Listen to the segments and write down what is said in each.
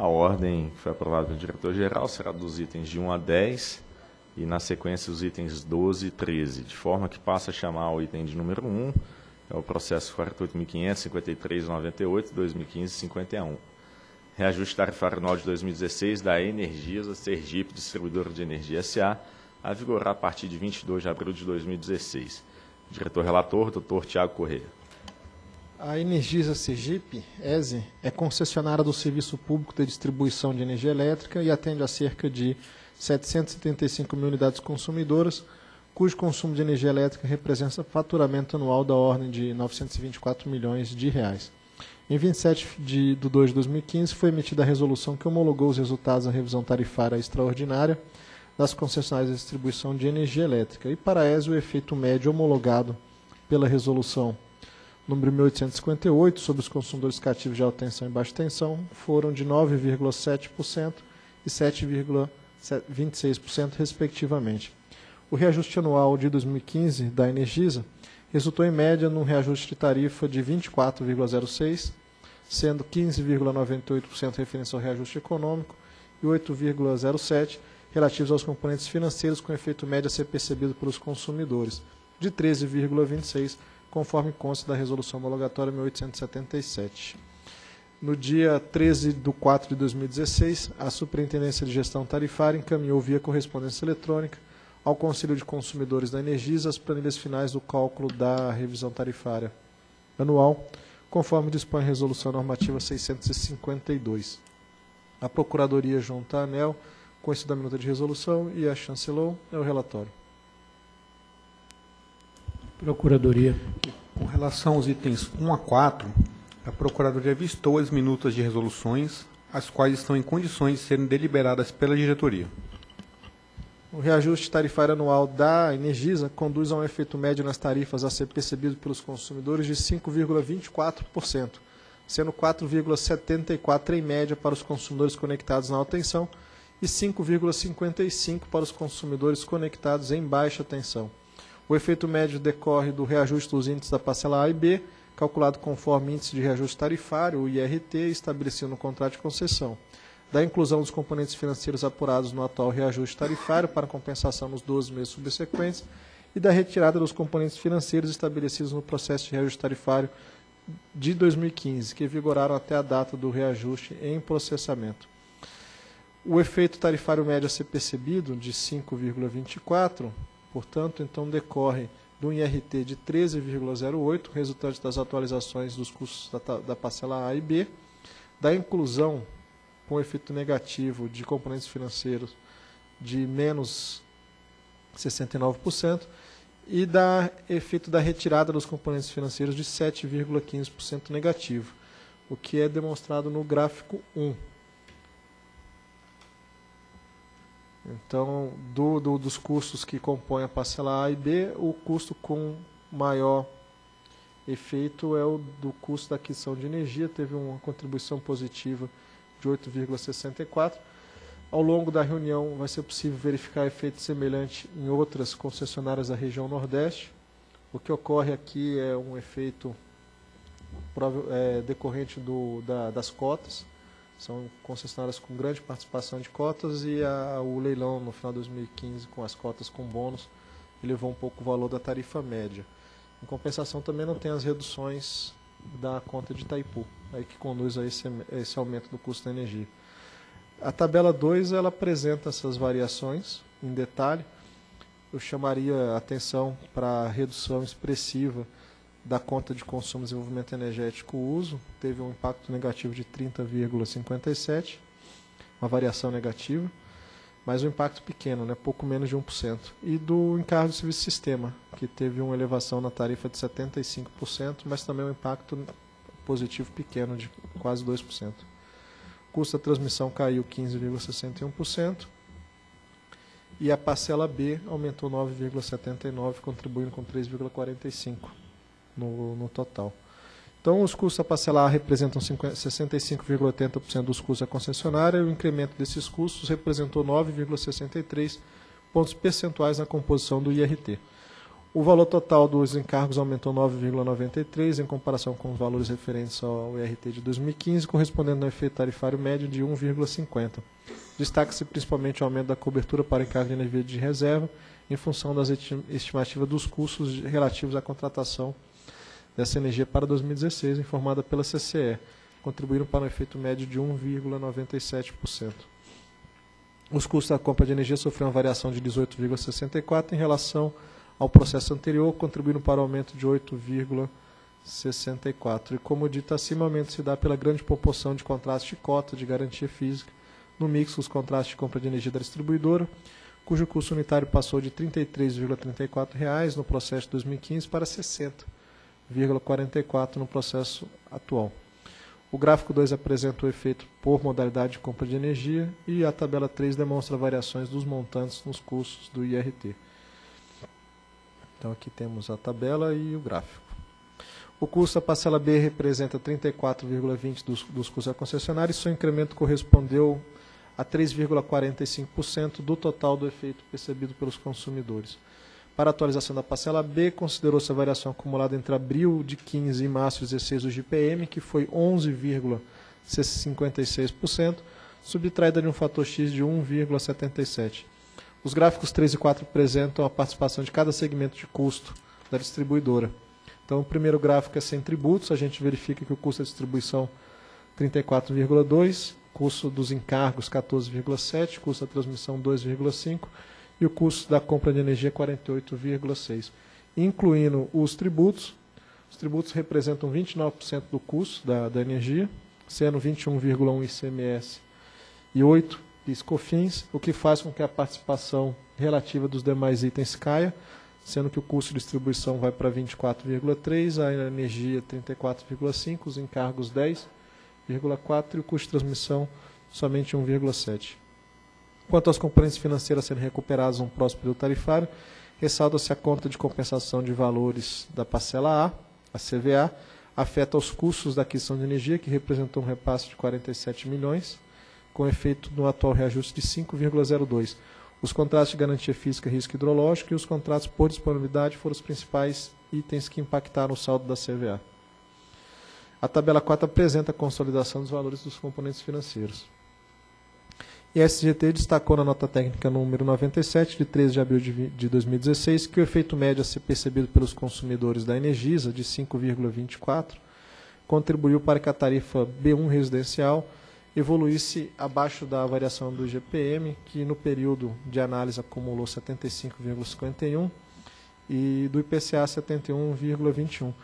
A ordem que foi aprovada pelo diretor-geral será dos itens de 1 a 10 e, na sequência, os itens 12 e 13, de forma que passa a chamar o item de número 1, é o processo 48.500.53.98.2015.51. Reajuste tarifário anual de 2016 da Energisa Sergipe Distribuidora de Energia S.A., a vigorar a partir de 22 de abril de 2016. Diretor-relator, Dr. Tiago Correia. A Energisa Sergipe, ESE, é concessionária do Serviço Público de Distribuição de Energia Elétrica e atende a cerca de 775 mil unidades consumidoras, cujo consumo de energia elétrica representa faturamento anual da ordem de 924 milhões de reais. Em 27/02/2015, foi emitida a resolução que homologou os resultados da revisão tarifária extraordinária das concessionárias de distribuição de energia elétrica. E para a ESE, o efeito médio homologado pela resolução número 1858, sobre os consumidores cativos de alta tensão e baixa tensão, foram de 9,7% e 7,26%, respectivamente. O reajuste anual de 2015 da Energisa resultou, em média, num reajuste de tarifa de 24,06%, sendo 15,98% referência ao reajuste econômico e 8,07% relativos aos componentes financeiros, com efeito médio a ser percebido pelos consumidores, de 13,26%, conforme consta da Resolução Homologatória 1877. No dia 13/04/2016, a Superintendência de Gestão Tarifária encaminhou via correspondência eletrônica ao Conselho de Consumidores da Energisa as planilhas finais do cálculo da revisão tarifária anual, conforme dispõe a Resolução Normativa 652. A Procuradoria junta à Anel, com isso da minuta de resolução, e a chancelou é o relatório. Procuradoria. Com relação aos itens 1 a 4, a Procuradoria avistou as minutas de resoluções, as quais estão em condições de serem deliberadas pela diretoria. O reajuste tarifário anual da Energisa conduz a um efeito médio nas tarifas a ser percebido pelos consumidores de 5,24%, sendo 4,74% em média para os consumidores conectados na alta tensão e 5,55% para os consumidores conectados em baixa tensão. O efeito médio decorre do reajuste dos índices da parcela A e B, calculado conforme índice de reajuste tarifário, o IRT, estabelecido no contrato de concessão, da inclusão dos componentes financeiros apurados no atual reajuste tarifário para compensação nos 12 meses subsequentes e da retirada dos componentes financeiros estabelecidos no processo de reajuste tarifário de 2015, que vigoraram até a data do reajuste em processamento. O efeito tarifário médio a ser percebido, de 5,24%, portanto, então decorre de um IRT de 13,08, resultante das atualizações dos custos da parcela A e B, da inclusão com efeito negativo de componentes financeiros de menos 69% e da efeito da retirada dos componentes financeiros de 7,15% negativo, o que é demonstrado no gráfico 1. Então, dos custos que compõem a parcela A e B, o custo com maior efeito é o do custo da aquisição de energia, teve uma contribuição positiva de 8,64. Ao longo da reunião vai ser possível verificar efeito semelhante em outras concessionárias da região Nordeste. O que ocorre aqui é um efeito decorrente das cotas. São concessionárias com grande participação de cotas e o leilão no final de 2015 com as cotas com bônus elevou um pouco o valor da tarifa média. Em compensação também não tem as reduções da conta de Itaipu, aí que conduz a esse aumento do custo da energia. A tabela 2 ela apresenta essas variações em detalhe. Eu chamaria atenção para a redução expressiva da conta de consumo e desenvolvimento energético uso, teve um impacto negativo de 30,57, uma variação negativa, mas um impacto pequeno, né, pouco menos de 1%. E do encargo de serviço sistema, que teve uma elevação na tarifa de 75%, mas também um impacto positivo pequeno de quase 2%. O custo da transmissão caiu 15,61%, e a parcela B aumentou 9,79%, contribuindo com 3,45%. No total. Então, os custos a parcelar representam 65,80% dos custos da concessionária e o incremento desses custos representou 9,63 pontos percentuais na composição do IRT. O valor total dos encargos aumentou 9,93% em comparação com os valores referentes ao IRT de 2015, correspondendo a um efeito tarifário médio de 1,50%. Destaca-se principalmente o aumento da cobertura para encargo de energia de reserva, em função das estimativas dos custos relativos à contratação dessa energia para 2016, informada pela CCEE, contribuíram para um efeito médio de 1,97%. Os custos da compra de energia sofreram uma variação de 18,64% em relação ao processo anterior, contribuindo para o aumento de 8,64%. E como dito acima, o aumento se dá pela grande proporção de contratos de cota de garantia física, no mix os contratos de compra de energia da distribuidora, cujo custo unitário passou de R$ 33,34 no processo de 2015 para R$ 60,44 no processo atual. O gráfico 2 apresenta o efeito por modalidade de compra de energia e a tabela 3 demonstra variações dos montantes nos custos do IRT. Então aqui temos a tabela e o gráfico. O custo da parcela B representa 34,20% dos custos da concessionária e seu incremento correspondeu a 3,45% do total do efeito percebido pelos consumidores. Para a atualização da parcela B, considerou-se a variação acumulada entre abril de 15 e março de 16 do IGPM, que foi 11,56%, subtraída de um fator X de 1,77%. Os gráficos 3 e 4 apresentam a participação de cada segmento de custo da distribuidora. Então, o primeiro gráfico é sem tributos, a gente verifica que o custo da distribuição 34,2%, custo dos encargos 14,7%, custo da transmissão 2,5% e o custo da compra de energia 48,6%. Incluindo os tributos representam 29% do custo da energia, sendo 21,1% ICMS e 8% PIS-COFINS, o que faz com que a participação relativa dos demais itens caia, sendo que o custo de distribuição vai para 24,3%, a energia 34,5%, os encargos 10,4% e o custo de transmissão somente 1,7%. Quanto aos componentes financeiros sendo recuperados no próximo período tarifário, ressalta-se a conta de compensação de valores da parcela A, a CVA, afeta os custos da aquisição de energia, que representou um repasse de 47 milhões, com efeito no atual reajuste de 5,02%. Os contratos de garantia física, risco hidrológico e os contratos por disponibilidade foram os principais itens que impactaram o saldo da CVA. A tabela 4 apresenta a consolidação dos valores dos componentes financeiros. E a SGT destacou na nota técnica número 97, de 13 de abril de 2016, que o efeito médio a ser percebido pelos consumidores da Energisa, de 5,24%, contribuiu para que a tarifa B1 residencial evoluísse abaixo da variação do IGPM, que no período de análise acumulou 75,51% e do IPCA 71,21%.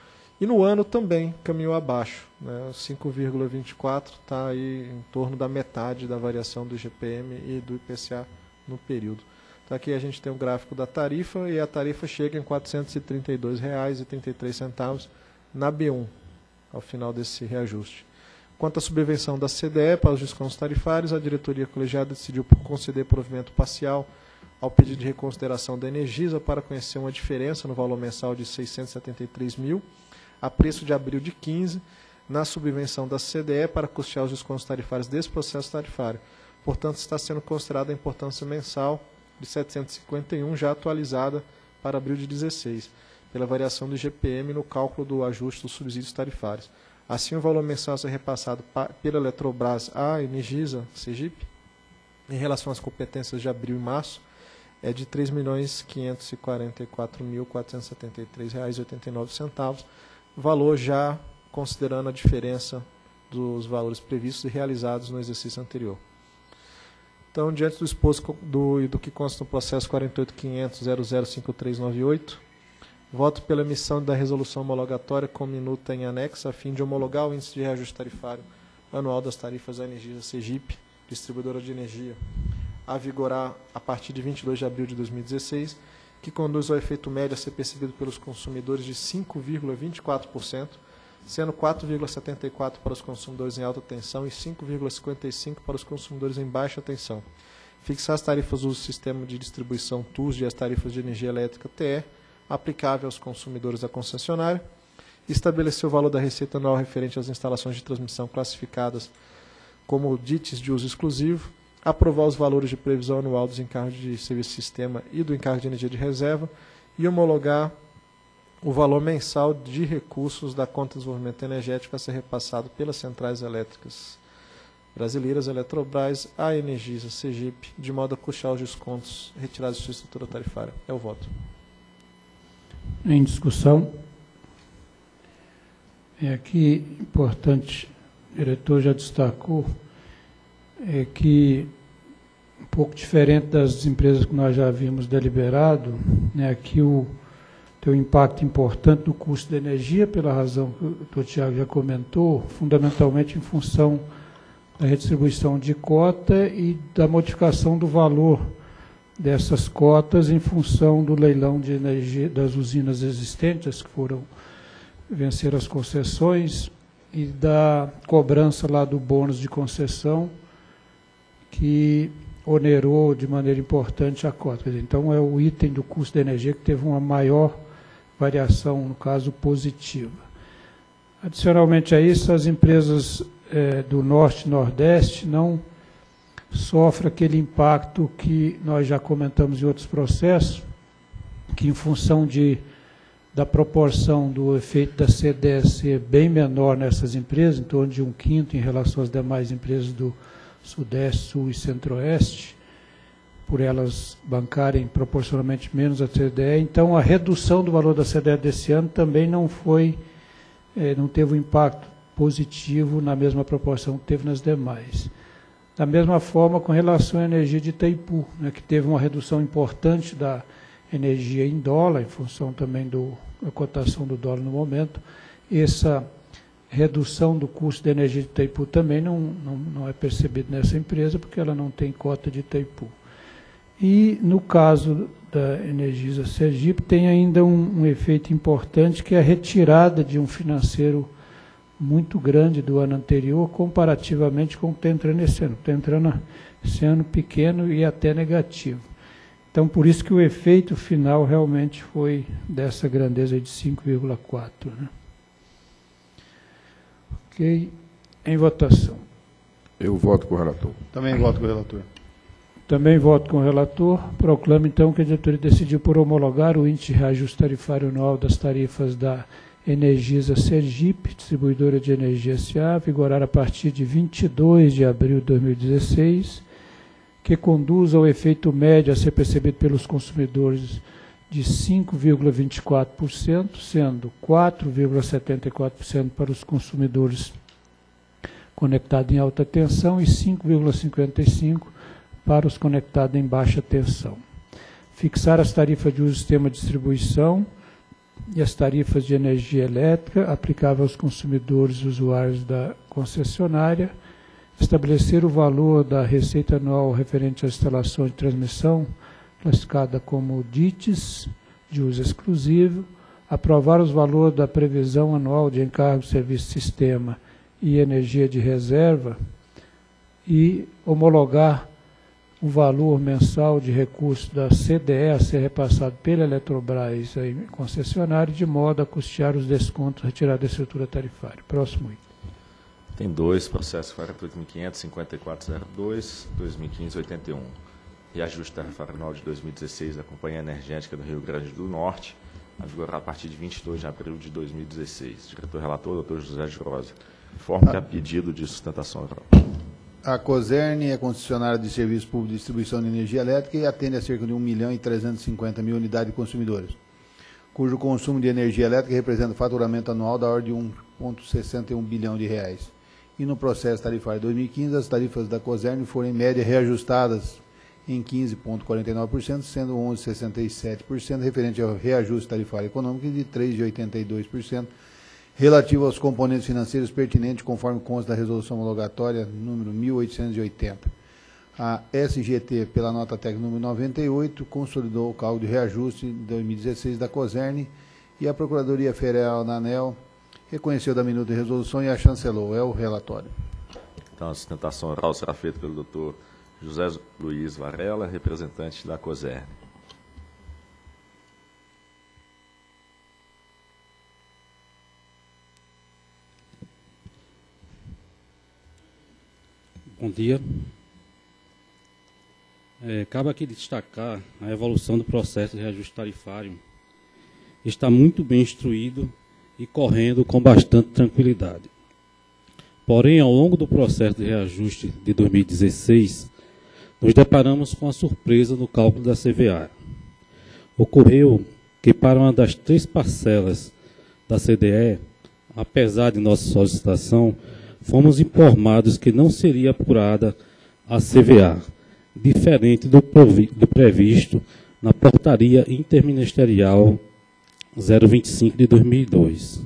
E no ano também caminhou abaixo, né? 5,24% está aí em torno da metade da variação do IGPM e do IPCA no período. Então aqui a gente tem o gráfico da tarifa e a tarifa chega em R$ 432,33 na B1, ao final desse reajuste. Quanto à subvenção da CDE para os descontos tarifários, a diretoria colegiada decidiu conceder provimento parcial ao pedido de reconsideração da Energisa para conhecer uma diferença no valor mensal de R$ 673.000, a preço de abril de 15, na subvenção da CDE para custear os descontos tarifários desse processo tarifário. Portanto, está sendo considerada a importância mensal de 751, já atualizada para abril de 16, pela variação do IGPM no cálculo do ajuste dos subsídios tarifários. Assim, o valor mensal será repassado pela Eletrobras à Energisa Sergipe, em relação às competências de abril e março, é de R$ 3.544.473,89, valor já considerando a diferença dos valores previstos e realizados no exercício anterior. Então, diante do exposto e do que consta no processo 48.500.005398, voto pela emissão da resolução homologatória com minuta em anexo, a fim de homologar o índice de reajuste tarifário anual das tarifas da Energisa Sergipe, distribuidora de energia, a vigorar a partir de 22 de abril de 2016, que conduz ao efeito médio a ser percebido pelos consumidores de 5,24%, sendo 4,74% para os consumidores em alta tensão e 5,55% para os consumidores em baixa tensão. Fixar as tarifas do sistema de distribuição TUSD e as tarifas de energia elétrica TE, aplicável aos consumidores da concessionária, estabelecer o valor da receita anual referente às instalações de transmissão classificadas como DITs de uso exclusivo, aprovar os valores de previsão anual dos encargos de serviço de sistema e do encargo de energia de reserva e homologar o valor mensal de recursos da conta de desenvolvimento energético a ser repassado pelas centrais elétricas brasileiras, Eletrobras, a Energisa Sergipe, de modo a puxar os descontos retirados de sua estrutura tarifária. É o voto. Em discussão. É aqui importante, o diretor já destacou, é que um pouco diferente das empresas que nós já havíamos deliberado, né, aqui tem um impacto importante no custo da energia, pela razão que o doutor Tiago já comentou, fundamentalmente em função da redistribuição de cota e da modificação do valor dessas cotas em função do leilão de energia das usinas existentes, que foram vencer as concessões, e da cobrança lá do bônus de concessão, que onerou de maneira importante a cota. Então, é o item do custo da energia que teve uma maior variação, no caso, positiva. Adicionalmente a isso, as empresas do Norte e Nordeste não sofrem aquele impacto que nós já comentamos em outros processos, que em função da proporção do efeito da CDE ser bem menor nessas empresas, em torno de 1/5 em relação às demais empresas do Sudeste, Sul e Centro-Oeste, por elas bancarem proporcionalmente menos a CDE, então a redução do valor da CDE desse ano também não teve um impacto positivo na mesma proporção que teve nas demais. Da mesma forma, com relação à energia de Itaipu, né, que teve uma redução importante da energia em dólar, em função também da cotação do dólar no momento, essa redução do custo da energia de Itaipu também não é percebida nessa empresa, porque ela não tem cota de Itaipu. E, no caso da Energisa Sergipe, tem ainda um efeito importante, que é a retirada de um financeiro muito grande do ano anterior, comparativamente com o que está entrando esse ano. Está entrando esse ano pequeno e até negativo. Então, por isso que o efeito final realmente foi dessa grandeza de 5,4. Né? Ok. Em votação. Eu voto com o relator. Também voto com o relator. Também voto com o relator. Proclamo, então, que a diretoria decidiu por homologar o índice de reajuste tarifário anual das tarifas da Energisa Sergipe, Distribuidora de Energia S.A., vigorar a partir de 22 de abril de 2016, que conduz ao efeito médio a ser percebido pelos consumidores de 5,24%, sendo 4,74% para os consumidores conectados em alta tensão e 5,55% para os conectados em baixa tensão. Fixar as tarifas de uso do sistema de distribuição e as tarifas de energia elétrica aplicáveis aos consumidores e usuários da concessionária, estabelecer o valor da receita anual referente à instalação de transmissão, classificada como DITs, de uso exclusivo, aprovar os valores da previsão anual de encargo de serviço sistema e energia de reserva e homologar o valor mensal de recursos da CDE a ser repassado pela Eletrobras aí, concessionária, de modo a custear os descontos retirados da estrutura tarifária. Próximo item. Tem dois processos, 48.500, 5402, 2015-81. Reajuste tarifário anual de 2016 da Companhia Energética do Rio Grande do Norte, a vigorar a partir de 22 de abril de 2016. Diretor-relator, doutor José de Rosa. Informo que há pedido de sustentação oral. A COSERN é concessionária de serviços públicos de distribuição de energia elétrica e atende a cerca de 1.350.000 unidades de consumidores, cujo consumo de energia elétrica representa um faturamento anual da ordem de 1,61 bilhão de reais. E no processo tarifário 2015, as tarifas da COSERN foram em média reajustadas em 15,49%, sendo 11,67% referente ao reajuste tarifário econômico e de 3,82%. relativo aos componentes financeiros pertinentes, conforme consta da resolução homologatória número 1880. A SGT, pela nota técnica número 98, consolidou o cálculo de reajuste de 2016 da COSERN e a Procuradoria Federal da Anel reconheceu da minuta de resolução e a chancelou. É o relatório. Então, a sustentação oral será feita pelo doutor José Luiz Varela, representante da COSERN. Bom dia. Cabe aqui destacar a evolução do processo de reajuste tarifário está muito bem instruído e correndo com bastante tranquilidade. Porém, ao longo do processo de reajuste de 2016, nos deparamos com a surpresa no cálculo da CVA. Ocorreu que para uma das 3 parcelas da CDE, apesar de nossa solicitação, fomos informados que não seria apurada a CVA, diferente do previsto na portaria interministerial 025 de 2002.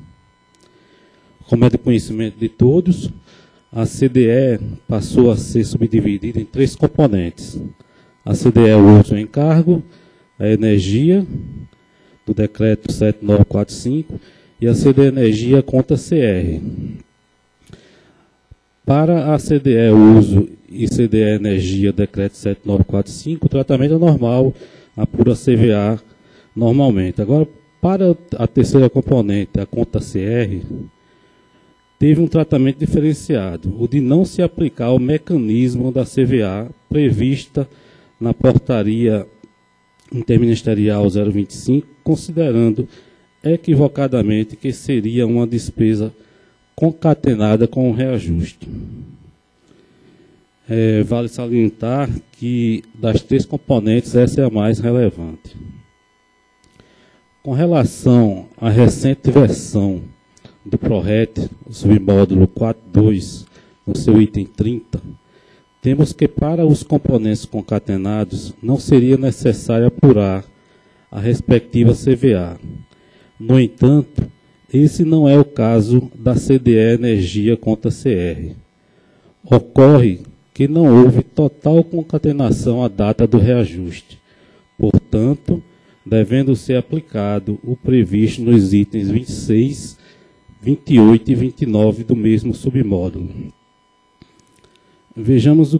Como é de conhecimento de todos, a CDE passou a ser subdividida em 3 componentes. A CDE uso em encargo, a energia, do decreto 7945, e a CDE energia conta CR. Para a CDE uso e CDE energia, decreto 7945, o tratamento é normal, apura CVA normalmente. Agora, para a terceira componente, a conta CR, teve um tratamento diferenciado, o de não se aplicar o mecanismo da CVA prevista na portaria interministerial 025, considerando equivocadamente que seria uma despesa concatenada com o reajuste. Vale salientar que das 3 componentes, essa é a mais relevante. Com relação à recente versão do PRORET, o submódulo 4.2, no seu item 30, temos que para os componentes concatenados não seria necessário apurar a respectiva CVA. No entanto, esse não é o caso da CDE Energia contra CR. Ocorre que não houve total concatenação à data do reajuste, portanto, devendo ser aplicado o previsto nos itens 26, 28 e 29 do mesmo submódulo. Vejamos o